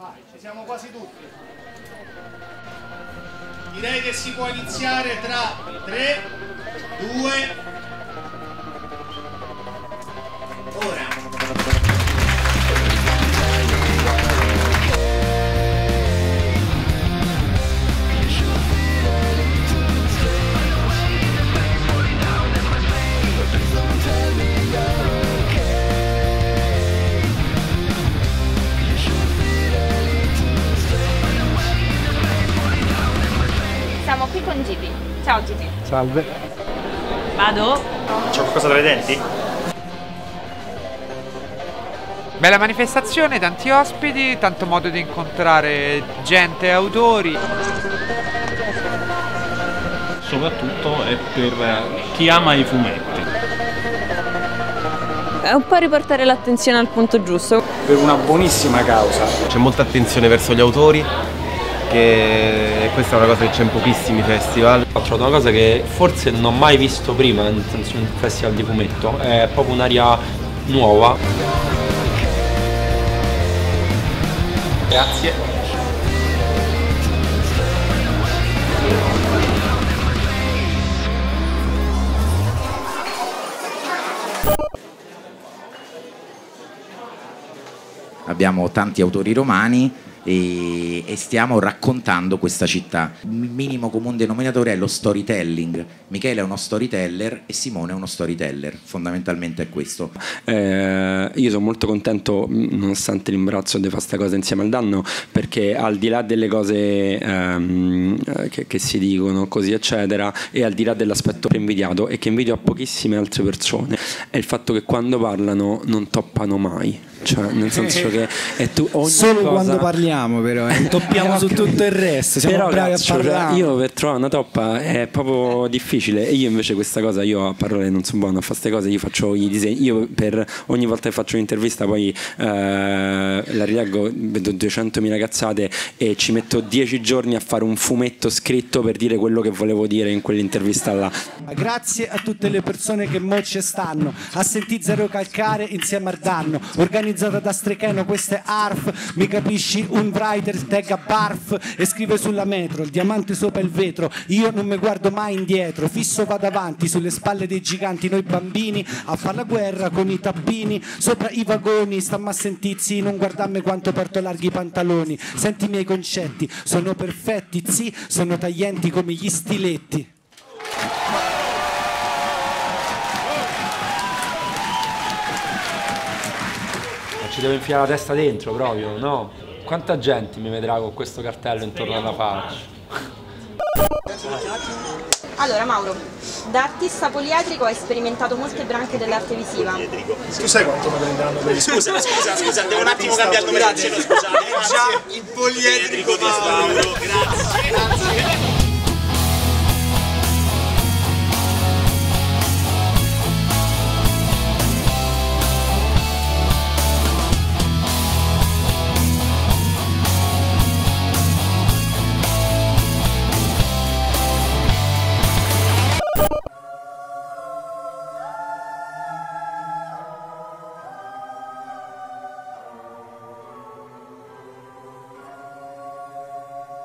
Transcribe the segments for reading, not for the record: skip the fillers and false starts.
Vai, ci siamo quasi tutti. Direi che si può iniziare tra 3, 2, ora. Siamo qui con Gigi. Ciao Gigi. Salve. Vado? C'è qualcosa tra i denti? Bella manifestazione, tanti ospiti, tanto modo di incontrare gente e autori. Soprattutto è per chi ama i fumetti. È un po' riportare l'attenzione al punto giusto. Per una buonissima causa. C'è molta attenzione verso gli autori. Che questa è una cosa che c'è in pochissimi festival. Ho trovato una cosa che forse non ho mai visto prima, nel senso un festival di fumetto, è proprio un'aria nuova. Grazie. Abbiamo tanti autori romani e stiamo raccontando questa città. Il minimo comune denominatore è lo storytelling. Michele è uno storyteller e Simone è uno storyteller, fondamentalmente è questo. Io sono molto contento, nonostante l'imbarazzo di fare questa cosa insieme al Danno, perché al di là delle cose che si dicono così eccetera, e al di là dell'aspetto invidiato e che invidio a pochissime altre persone, è il fatto che quando parlano non toppano mai. Cioè, nel senso che è tu ogni solo cosa... quando parliamo, però toppiamo su tutto il resto. Siamo però bravi, cazzo, a parlare. Io per trovare una toppa è proprio difficile. E io invece questa cosa, io a parlare non sono buono, a fare queste cose, io faccio i disegni. Io per ogni volta che faccio un'intervista poi la rileggo, vedo 200.000 cazzate e ci metto 10 giorni a fare un fumetto scritto per dire quello che volevo dire in quell'intervista là. Grazie a tutte le persone che mo ci stanno a sentire Zero Calcare insieme al Danno, organizzata da Strecheno. Questa è ARF, mi capisci? Un writer tagga barf e scrive sulla metro, il diamante sopra il vetro, io non mi guardo mai indietro, fisso vado avanti sulle spalle dei giganti, noi bambini a far la guerra con i tappini, sopra i vagoni, stamma a sentizi, non guardarmi quanto porto larghi i pantaloni, senti i miei concetti, sono perfetti, sì, sono taglienti come gli stiletti. Ci devo infilare la testa dentro proprio, no? Quanta gente mi vedrà con questo cartello intorno alla faccia? Allora Mauro, da artista poliedrico hai sperimentato molte branche dell'arte visiva. Tu sai quanto mi prenderanno per il... Scusa, devo un attimo cambiare come l'azione, scusate. Già il poliedrico di Mauro, grazie.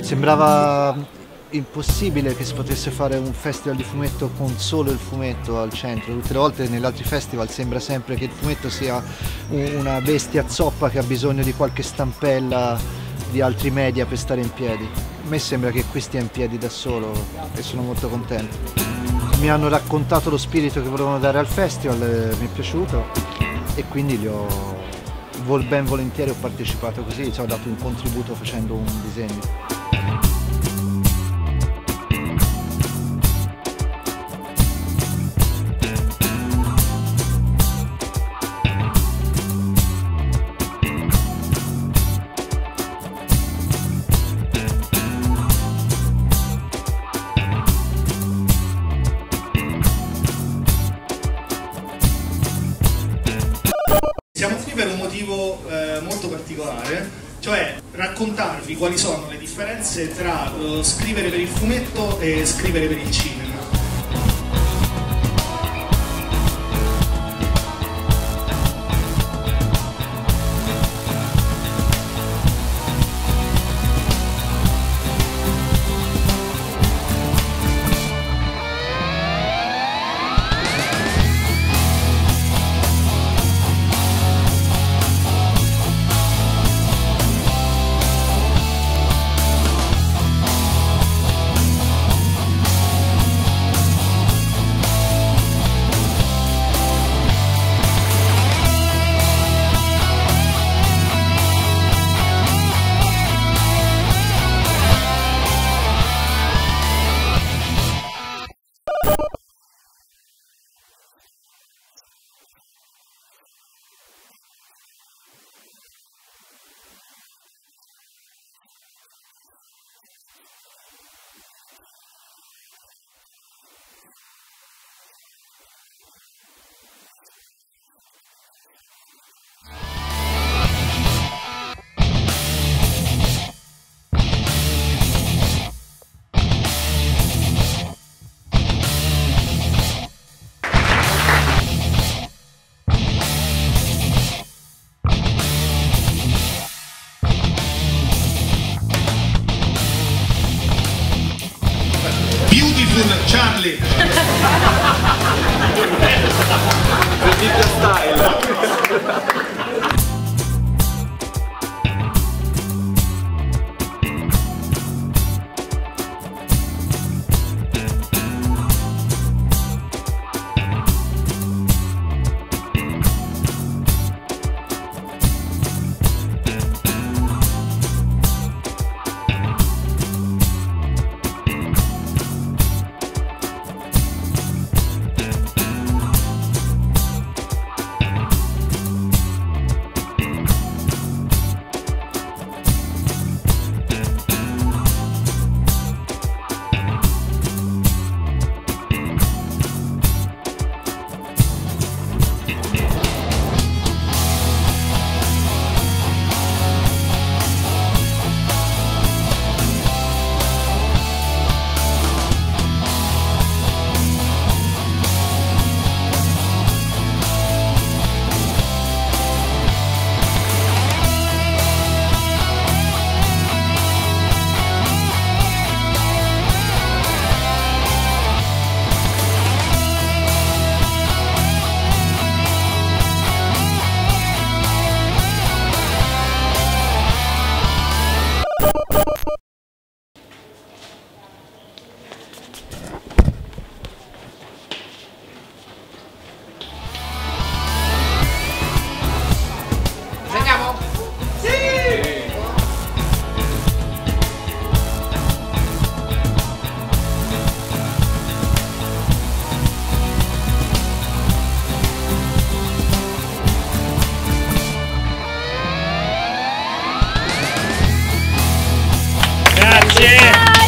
Sembrava impossibile che si potesse fare un festival di fumetto con solo il fumetto al centro. Tutte le volte negli altri festival sembra sempre che il fumetto sia una bestia zoppa che ha bisogno di qualche stampella di altri media per stare in piedi. A me sembra che qui stia in piedi da solo e sono molto contento. Mi hanno raccontato lo spirito che volevano dare al festival, mi è piaciuto e quindi li ho ben volentieri ho partecipato così, ci ho dato un contributo facendo un disegno. cioè raccontarvi quali sono le differenze tra scrivere per il fumetto e scrivere per il cinema. Charlie! Vegeta style! Yeah.